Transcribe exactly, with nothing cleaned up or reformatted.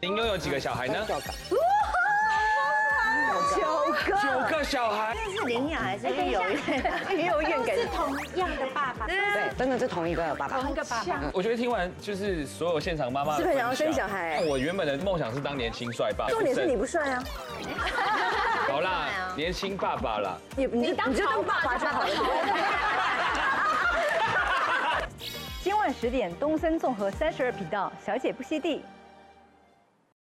您拥有几个小孩呢？九个，九个小孩，这是领养还是育有院？育有院给是同样的爸爸，对，真的是同一个爸爸，同一个爸爸。我觉得听完就是所有现场妈妈是不是想要生小孩？我原本的梦想是当年轻帅爸，重点是你不帅啊。好啦，年轻爸爸啦，你你当你就当爸爸就好了。今晚十点，东森综合三十二频道，《小姐不熙娣》。